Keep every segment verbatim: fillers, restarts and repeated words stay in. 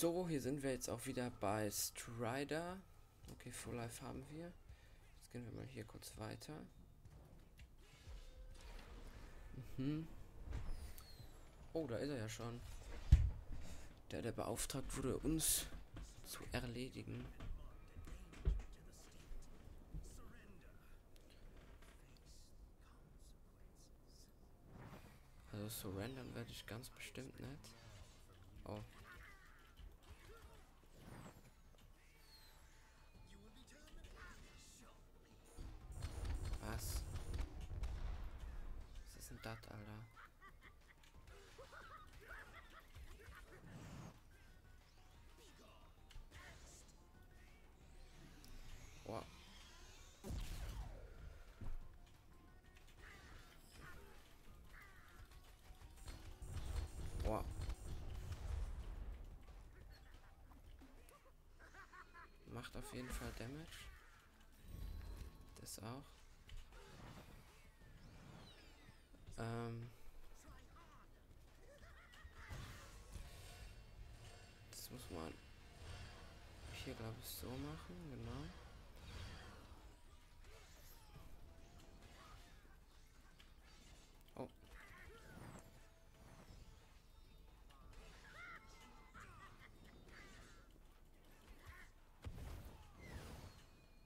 So, hier sind wir jetzt auch wieder bei Strider. Okay, Full Life haben wir. Jetzt gehen wir mal hier kurz weiter. Mhm. Oh, da ist er ja schon. Der, der beauftragt wurde, uns zu erledigen. Also surrendern werde ich ganz bestimmt nicht. Oh. Was? Was ist denn das, Alter? Oh. Oh. Macht auf jeden Fall Damage. Das auch. Ähm. Das muss man hier, glaube ich, so machen, genau.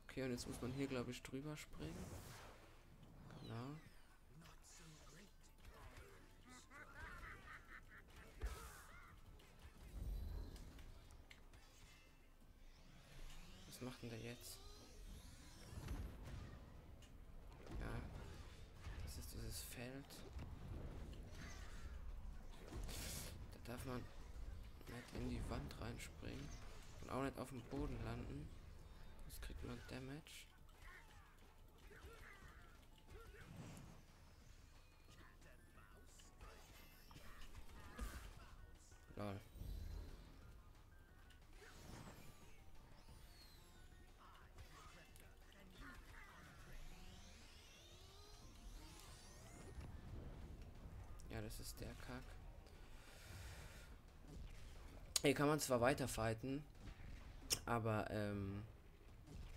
Okay, und jetzt muss man hier, glaube ich, drüber springen. Genau. Was macht denn der jetzt? Ja, das ist dieses Feld. Da darf man nicht in die Wand reinspringen und auch nicht auf dem Boden landen. Jetzt kriegt man Damage. Lol. Ja, das ist der Kack. Hier kann man zwar weiter fighten, aber ähm...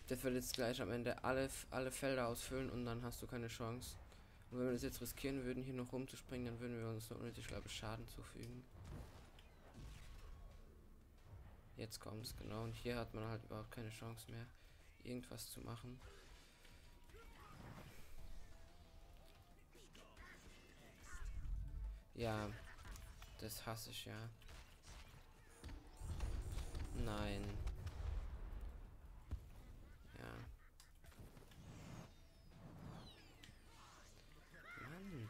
das wird jetzt gleich am Ende alle, alle Felder ausfüllen und dann hast du keine Chance. Und wenn wir das jetzt riskieren würden, hier noch rumzuspringen, dann würden wir uns nur unnötig, glaube ich, Schaden zufügen. Jetzt kommt's, genau. Und hier hat man halt überhaupt keine Chance mehr, irgendwas zu machen. Ja, das hasse ich ja. Nein. Ja. Mann.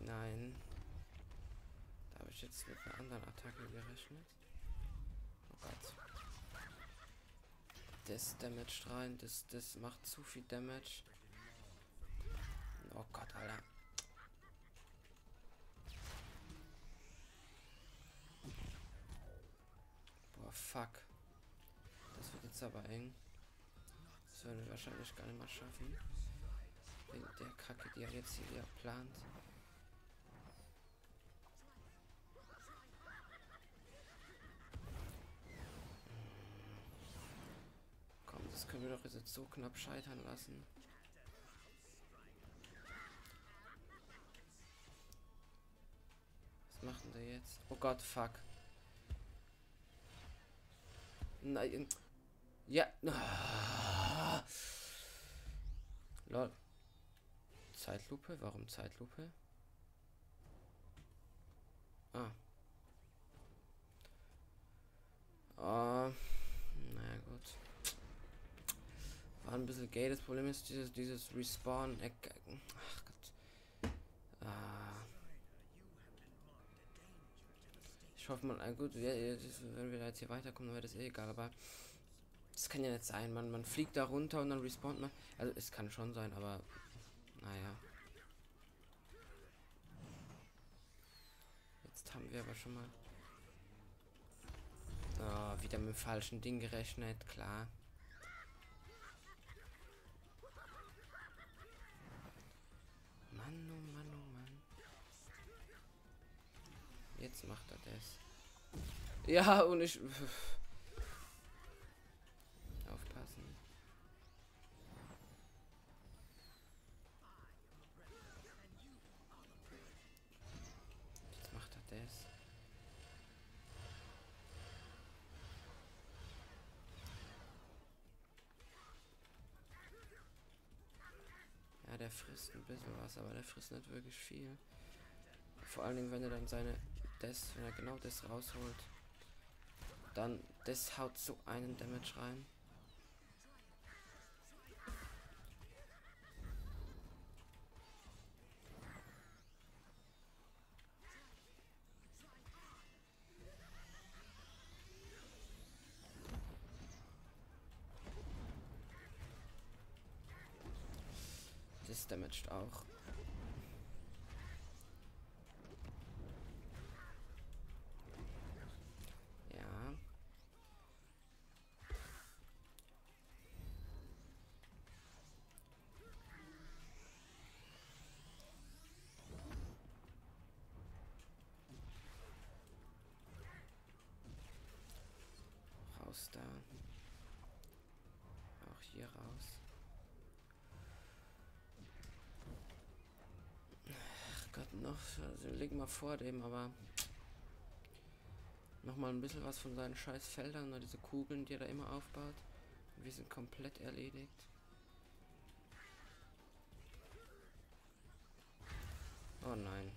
Nein. Da habe ich jetzt mit einer anderen Attacke gerechnet. Oh Gott. Das Damage rein, das, das macht zu viel Damage. Oh Gott, Alter. Boah, fuck. Das wird jetzt aber eng. Das werden wir wahrscheinlich gar nicht mal schaffen. Wegen der Kacke, die er jetzt hier wieder plant. Komm, das können wir doch jetzt so knapp scheitern lassen. Machen wir jetzt. Oh Gott, fuck. Nein. Ja. Ah. Lol. Zeitlupe? Warum Zeitlupe? Ah. Ah. Naja, gut. War ein bisschen gay. Das Problem ist dieses, dieses Respawn. Ach Gott. Ah. Ich hoffe mal, gut, wenn wir da jetzt hier weiterkommen, dann wäre das eh egal, aber das kann ja nicht sein, man, man fliegt da runter und dann respawnt man. Also es kann schon sein, aber naja. Jetzt haben wir aber schon mal oh, wieder mit dem falschen Ding gerechnet, klar. jetzt macht er das. Ja, und ich... Aufpassen. Jetzt macht er das. Ja, der frisst ein bisschen was, aber der frisst nicht wirklich viel. Vor allen Dingen, wenn er dann seine... Das, wenn er genau das rausholt, dann das haut so einen Damage rein. Das damaged auch. Da auch hier raus. Ach Gott, noch also legen wir vor dem, aber noch mal ein bisschen was von seinen scheiß Feldern oder diese Kugeln, die er da immer aufbaut. Wir sind komplett erledigt. Oh nein.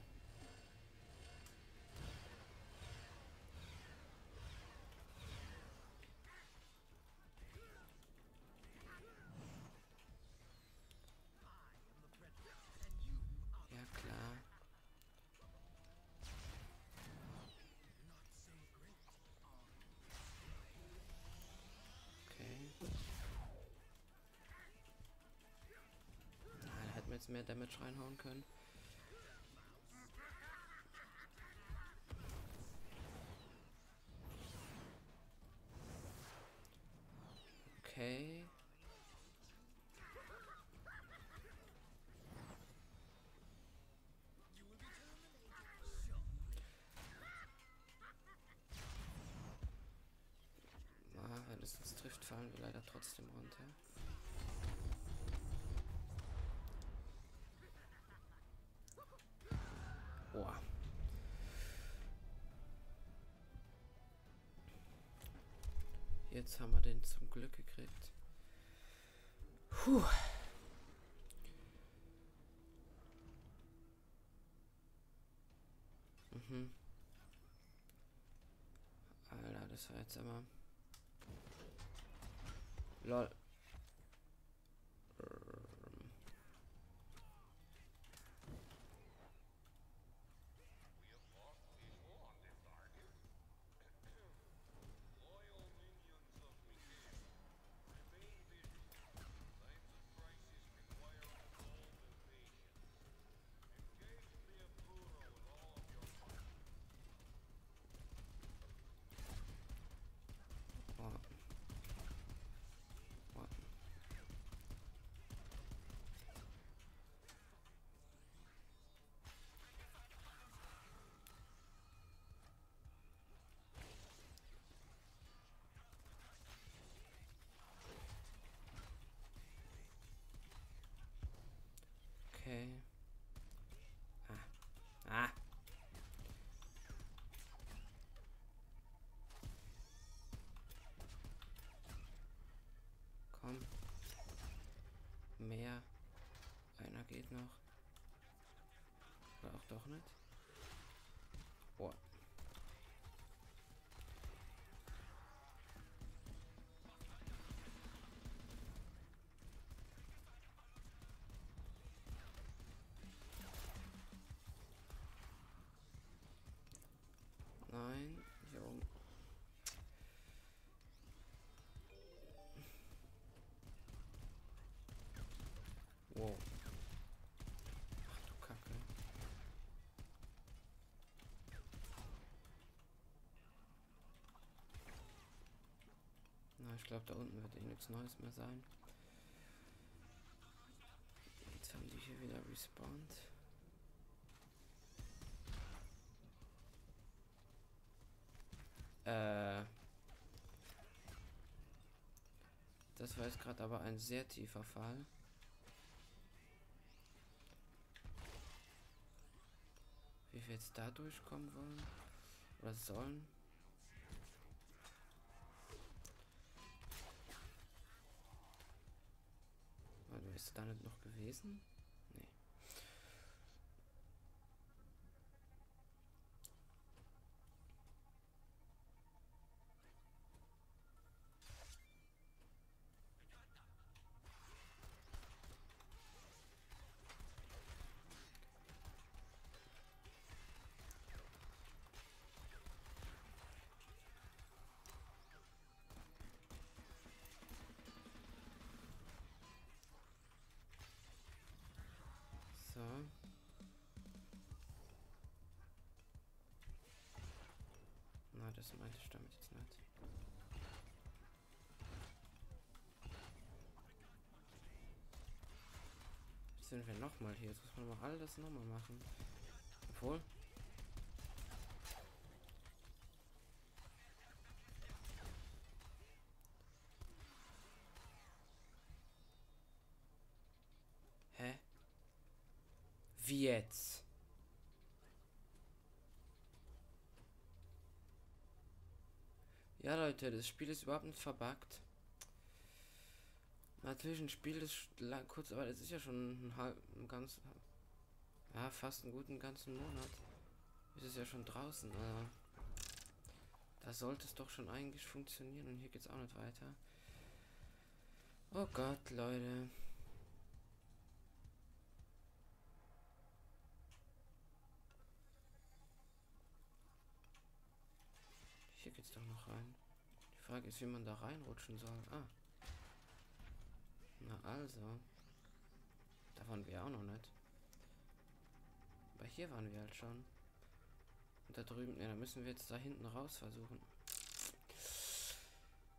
Jetzt mehr Damage reinhauen können. Okay. Ah, wenn es uns trifft, fallen wir leider trotzdem runter. Jetzt haben wir den zum Glück gekriegt. Puh. Mhm. Alter, das war jetzt aber... Lol. Okay. Ah. Ah. Komm. Mehr. Einer geht noch. Oder auch doch nicht. Boah. Nein, hier oben. Wow. Ach du Kacke. Na, ich glaube, da unten wird eh nichts Neues mehr sein. Jetzt haben die hier wieder respawned. Äh, das war jetzt gerade aber ein sehr tiefer Fall. Wie wir jetzt da durchkommen wollen oder sollen. Also ist da nicht noch gewesen? Nee. So. Na, das meinte ich damit jetzt nicht. Jetzt sind wir nochmal hier. Jetzt muss man mal all das nochmal machen. Obwohl. Hä? Wie jetzt? Ja, Leute, das Spiel ist überhaupt nicht verbuggt. Natürlich ein Spiel, das lang, kurz, aber das ist ja schon ein halben, ganz, ja, fast einen guten ganzen Monat. Ist es ja schon draußen. Also, da sollte es doch schon eigentlich funktionieren. Und hier geht's auch nicht weiter. Oh Gott, Leute. Hier geht's doch noch rein. Die Frage ist, wie man da reinrutschen soll. Ah. Na also. Da waren wir auch noch nicht. Aber hier waren wir halt schon. Und da drüben, ja, da müssen wir jetzt da hinten raus versuchen.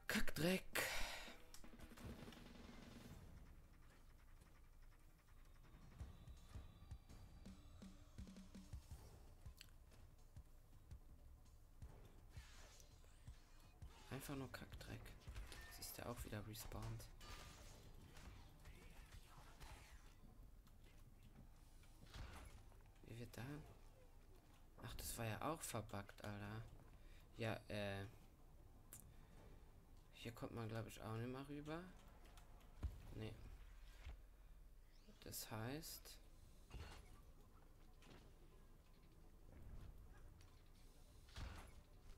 Kackdreck. Einfach nur Kackdreck. Jetzt ist der auch wieder respawned. Wie wird da? Ach, das war ja auch verbuggt, Alter. Ja, äh. Hier kommt man, glaube ich, auch nicht mal rüber. Nee. Das heißt.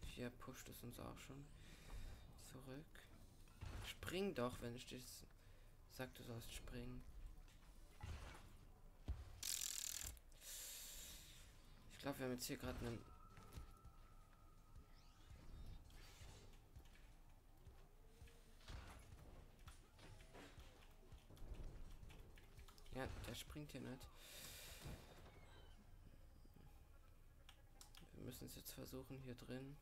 Hier pusht es uns auch schon zurück. Spring doch, wenn ich dich sag, du sollst springen. Ich glaube, wir haben jetzt hier gerade einen. Ja, der springt hier nicht. Wir müssen es jetzt versuchen hier drin.